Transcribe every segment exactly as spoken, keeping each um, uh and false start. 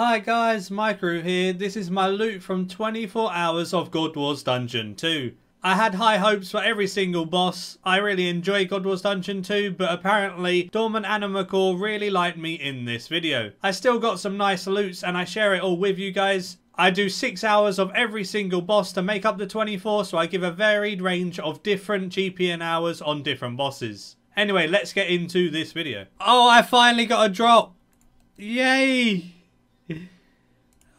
Hi guys, Maikeru here. This is my loot from twenty-four hours of God Wars Dungeon two. I had high hopes for every single boss. I really enjoy God Wars Dungeon two, but apparently Dormant Anima Core really liked me in this video. I still got some nice loots and I share it all with you guys. I do six hours of every single boss to make up the twenty-four, so I give a varied range of different G P N hours on different bosses. Anyway, let's get into this video. Oh, I finally got a drop! Yay!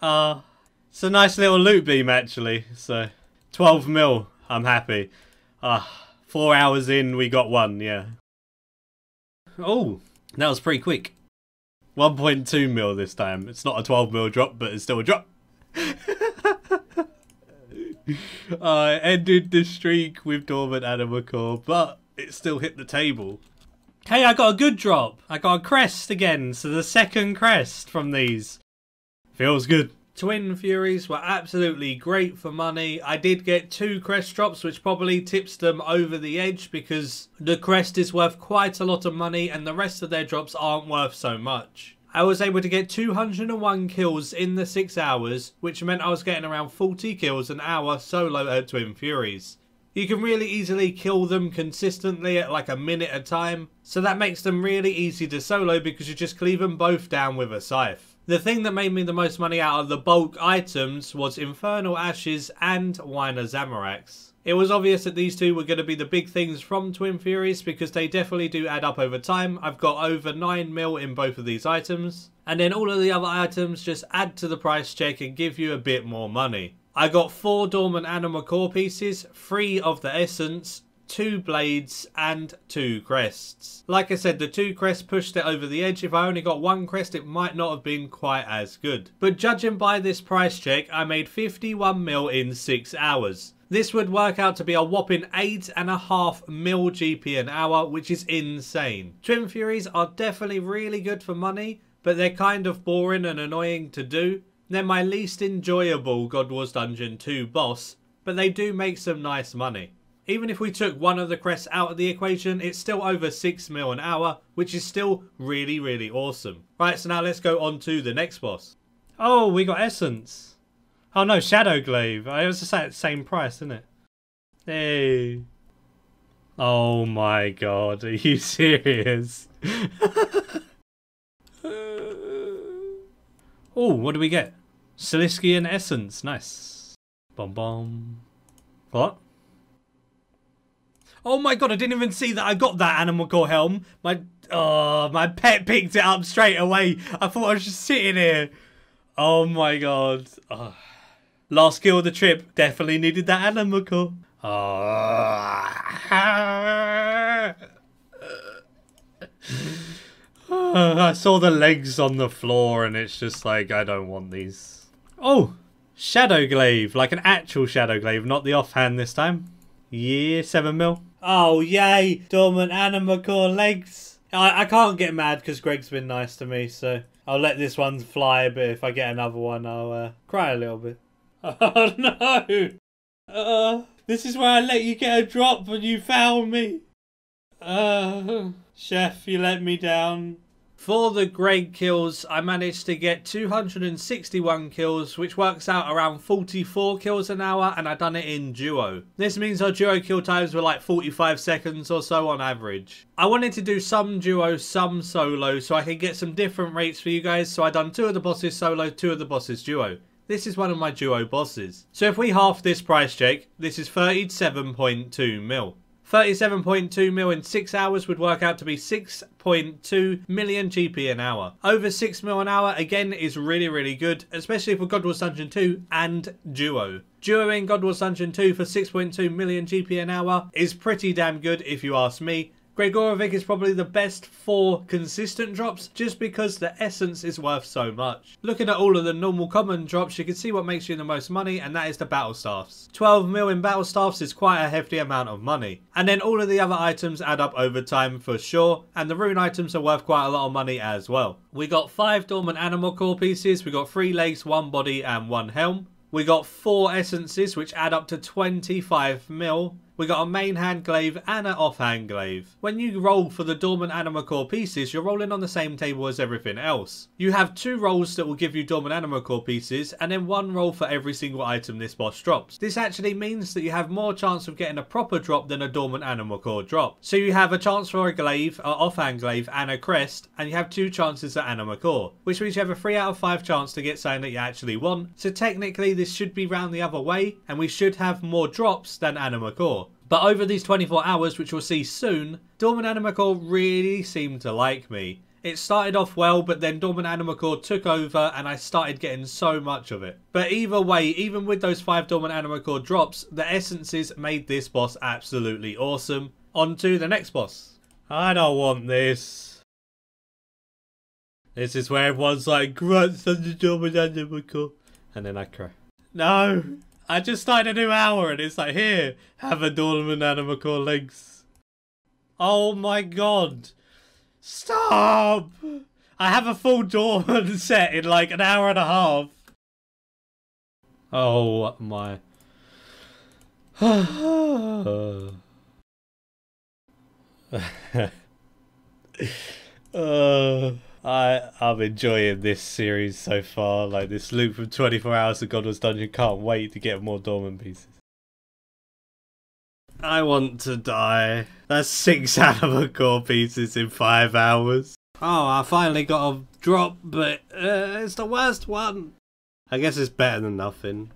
Uh, it's a nice little loot beam actually, so twelve mil, I'm happy. Uh, four hours in we got one, yeah. Oh, that was pretty quick. one point two mil this time. It's not a twelve mil drop, but it's still a drop. I ended the streak with Dormant Anima Core, but it still hit the table. Hey, I got a good drop. I got a crest again, so the second crest from these. Feels good. Twin Furies were absolutely great for money. I did get two crest drops, which probably tips them over the edge because the crest is worth quite a lot of money and the rest of their drops aren't worth so much. I was able to get two hundred and one kills in the six hours, which meant I was getting around forty kills an hour solo at Twin Furies. You can really easily kill them consistently at like a minute a time, so that makes them really easy to solo because you just cleave them both down with a scythe. The thing that made me the most money out of the bulk items was Infernal Ashes and Winer Zamorak. It was obvious that these two were going to be the big things from Twin Furies because they definitely do add up over time. I've got over nine mil in both of these items. And then all of the other items just add to the price check and give you a bit more money. I got four Dormant Anima Core pieces, three of the essence, two blades and two crests. Like I said, the two crests pushed it over the edge. If I only got one crest, it might not have been quite as good. But judging by this price check, I made fifty-one mil in six hours. This would work out to be a whopping eight and a half mil G P an hour, which is insane. Twin Furies are definitely really good for money, but they're kind of boring and annoying to do. They're my least enjoyable God Wars Dungeon two boss, but they do make some nice money. Even if we took one of the crests out of the equation, it's still over six mil an hour, which is still really, really awesome. Right, so now let's go on to the next boss. Oh, we got Essence. Oh no, Shadow Glaive. I was just at the same price, isn't it? Hey. Oh my god, are you serious? Oh, what do we get? Celiskian essence, nice. Bom bom. What? Oh my god, I didn't even see that I got that Animal Core helm. My oh, my pet picked it up straight away. I thought I was just sitting here. Oh my god. Oh. Last kill of the trip. Definitely needed that Animal Core. Oh. oh, I saw the legs on the floor and it's just like, I don't want these. Oh, Shadow Glaive. Like an actual Shadow Glaive, not the offhand this time. Yeah, seven mil. Oh, yay! Dormant Anima Core legs! I, I can't get mad because Greg's been nice to me, so I'll let this one fly, but if I get another one, I'll uh, cry a little bit. Oh, no! Uh, this is where I let you get a drop when you found me! Uh, Chef, you let me down. For the Greg kills, I managed to get two hundred and sixty-one kills, which works out around forty-four kills an hour, and I done it in duo. This means our duo kill times were like forty-five seconds or so on average. I wanted to do some duo, some solo, so I could get some different rates for you guys, so I done two of the bosses solo, two of the bosses duo. This is one of my duo bosses. So if we half this price check, this is thirty-seven point two mil. thirty-seven point two mil in six hours would work out to be six point two million G P an hour. Over six mil an hour again is really, really good, especially for God Wars Dungeon two and Duo. Duoing God Wars Dungeon two for six point two million G P an hour is pretty damn good if you ask me. Gregorovic is probably the best for consistent drops just because the essence is worth so much. Looking at all of the normal common drops, you can see what makes you the most money, and that is the battle staffs. twelve mil in battle staffs is quite a hefty amount of money. And then all of the other items add up over time for sure, and the rune items are worth quite a lot of money as well. We got five Dormant Anima Core pieces, we got three legs, one body and one helm. We got four essences which add up to twenty-five mil. We got a main hand glaive and an offhand glaive. When you roll for the Dormant Anima Core pieces, you're rolling on the same table as everything else. You have two rolls that will give you Dormant Anima Core pieces, and then one roll for every single item this boss drops. This actually means that you have more chance of getting a proper drop than a Dormant Anima Core drop. So you have a chance for a glaive, an offhand glaive, and a crest, and you have two chances at Anima Core, which means you have a three out of five chance to get something that you actually want. So technically this should be round the other way, and we should have more drops than Anima Core. But over these twenty-four hours, which we'll see soon, Dormant Anima Core really seemed to like me. It started off well, but then Dormant Anima Core took over and I started getting so much of it. But either way, even with those five Dormant Anima Core drops, the essences made this boss absolutely awesome. On to the next boss. I don't want this. This is where everyone's like, grunts on the Dormant Anima Core. And then I cry. No! I just started a new hour and it's like, here, have a Dormant Anima Core links. Oh my god. Stop! I have a full Dormant set in like an hour and a half. Oh my. uh, I, I'm enjoying this series so far. Like this loop from twenty-four hours of God Wars Dungeon. Can't wait to get more Dormant pieces. I want to die. That's six Anima Core pieces in five hours. Oh, I finally got a drop, but uh, it's the worst one. I guess it's better than nothing.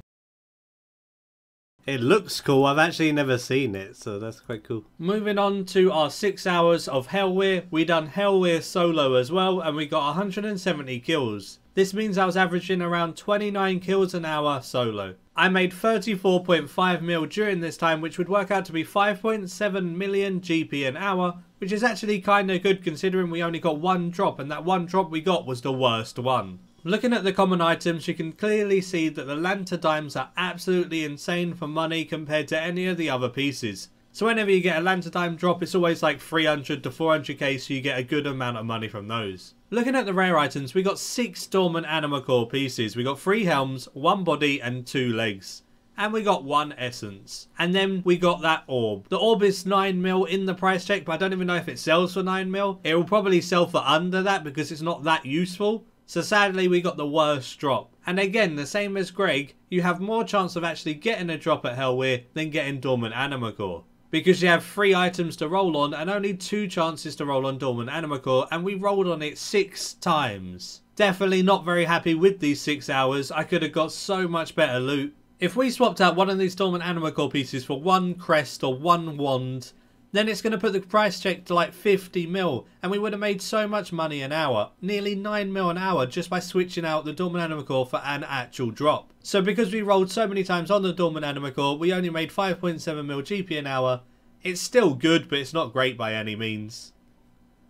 It looks cool. I've actually never seen it, so that's quite cool. Moving on to our six hours of Helwyr. We done Helwyr solo as well, and we got one hundred seventy kills. This means I was averaging around twenty-nine kills an hour solo. I made thirty-four point five mil during this time, which would work out to be five point seven million G P an hour, which is actually kinda good considering we only got one drop, and that one drop we got was the worst one. Looking at the common items, you can clearly see that the Lantadimes are absolutely insane for money compared to any of the other pieces. So whenever you get a Lantadime drop, it's always like three hundred to four hundred K, so you get a good amount of money from those. Looking at the rare items, we got six Dormant Anima Core pieces. We got three helms, one body and two legs. And we got one essence. And then we got that orb. The orb is nine mil in the price check, but I don't even know if it sells for nine mil. It will probably sell for under that because it's not that useful. So sadly we got the worst drop. And again, the same as Greg, you have more chance of actually getting a drop at Helwyr than getting Dormant Anima Core, because you have three items to roll on and only two chances to roll on Dormant Anima Core, and we rolled on it six times. Definitely not very happy with these six hours. I could have got so much better loot. If we swapped out one of these Dormant Anima Core pieces for one crest or one wand, then it's going to put the price check to like fifty mil, and we would have made so much money an hour, nearly nine mil an hour, just by switching out the Dormant Anima Core for an actual drop. So because we rolled so many times on the Dormant Anima Core, we only made five point seven mil G P an hour. It's still good, but it's not great by any means.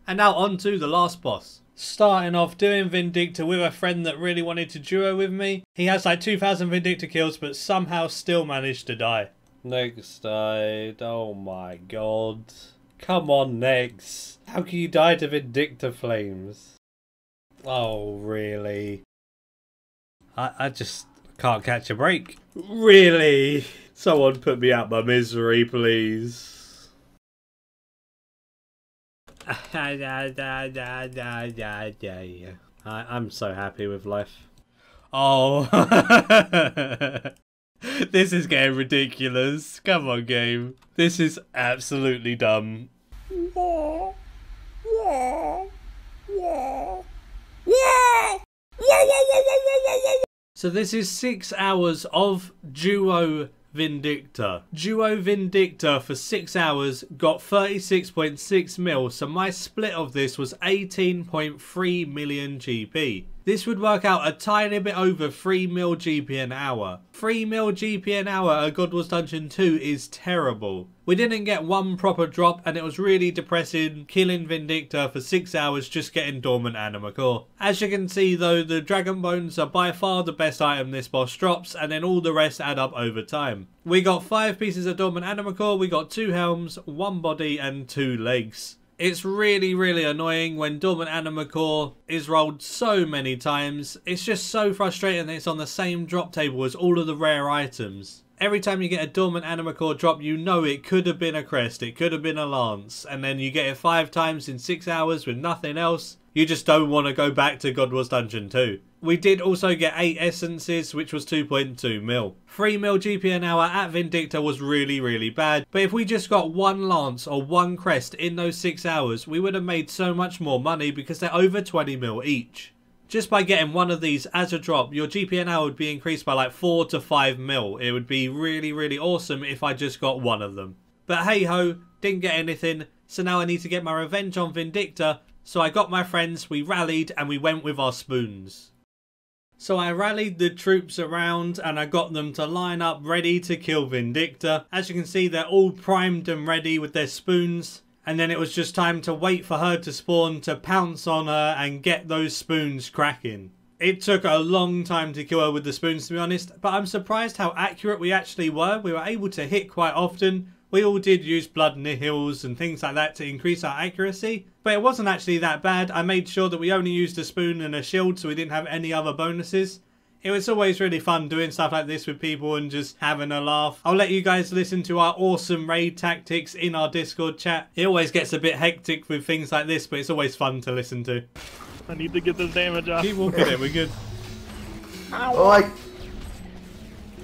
And now on to the last boss. Starting off doing Vindicta with a friend that really wanted to duo with me. He has like two thousand Vindicta kills, but somehow still managed to die. Next died, oh my god. Come on, next. How can you die to Vindicta flames? Oh, really? I, I just can't catch a break. Really? Someone put me out my misery, please. I, I'm so happy with life. Oh. This is getting ridiculous. Come on, game. This is absolutely dumb. So this is six hours of duo Vindicta. Duo Vindicta for six hours got thirty-six point six mil, so my split of this was eighteen point three million G P. This would work out a tiny bit over three mil G P an hour. three mil G P an hour at God Wars Dungeon two is terrible. We didn't get one proper drop, and it was really depressing killing Vindicta for six hours just getting Dormant Anima Core. As you can see though, the Dragon Bones are by far the best item this boss drops, and then all the rest add up over time. We got five pieces of Dormant Anima Core, we got two helms, one body and two legs. It's really, really annoying when Dormant Anima Core is rolled so many times. It's just so frustrating that it's on the same drop table as all of the rare items. every time you get a Dormant Anima Core drop, you know it could have been a crest, it could have been a lance, and then you get it five times in six hours with nothing else. You just don't want to go back to God Wars Dungeon two. We did also get eight essences, which was two point two mil. three mil G P an hour at Vindicta was really, really bad. But if we just got one lance or one crest in those six hours, we would have made so much more money because they're over twenty mil each. Just by getting one of these as a drop, your G P an hour would be increased by like four to five mil. It would be really, really awesome if I just got one of them. But hey ho, didn't get anything. So now I need to get my revenge on Vindicta. So I got my friends, we rallied, and we went with our spoons. So I rallied the troops around and I got them to line up ready to kill Vindicta. As you can see, they're all primed and ready with their spoons. And then it was just time to wait for her to spawn to pounce on her and get those spoons cracking. It took a long time to kill her with the spoons, to be honest, but I'm surprised how accurate we actually were. We were able to hit quite often. We all did use blood nihils and things like that to increase our accuracy, but it wasn't actually that bad. I made sure that we only used a spoon and a shield so we didn't have any other bonuses. It was always really fun doing stuff like this with people and just having a laugh. I'll let you guys listen to our awesome raid tactics in our Discord chat. It always gets a bit hectic with things like this, but it's always fun to listen to. I need to get this damage off. Keep walking it, we're good. Ow. Oh, I...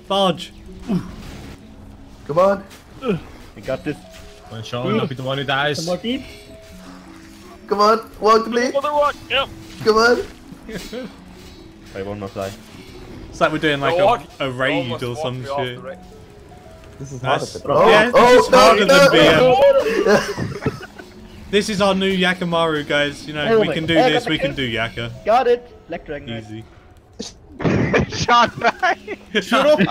Barge. Come on. Ugh. I got this. One shot, I'll be the one who dies. Come on, Come on. walk the bleed. Another walk, yep. Come on. Wait, one more fly. It's like we're doing like a, a raid or some shit. This is hard. Oh, yeah, oh, oh, harder no, than no, no. This is our new Yakamaru, guys. You know, we can do this, we can do Yaka. Got it. Electric. Easy. Shot back. Shut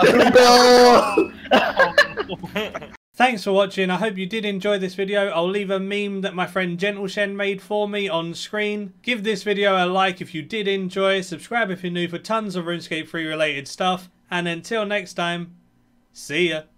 up. Thanks for watching, I hope you did enjoy this video. I'll leave a meme that my friend Gentle Shen made for me on screen. Give this video a like if you did enjoy, subscribe if you're new for tons of Runescape three related stuff, and until next time, see ya!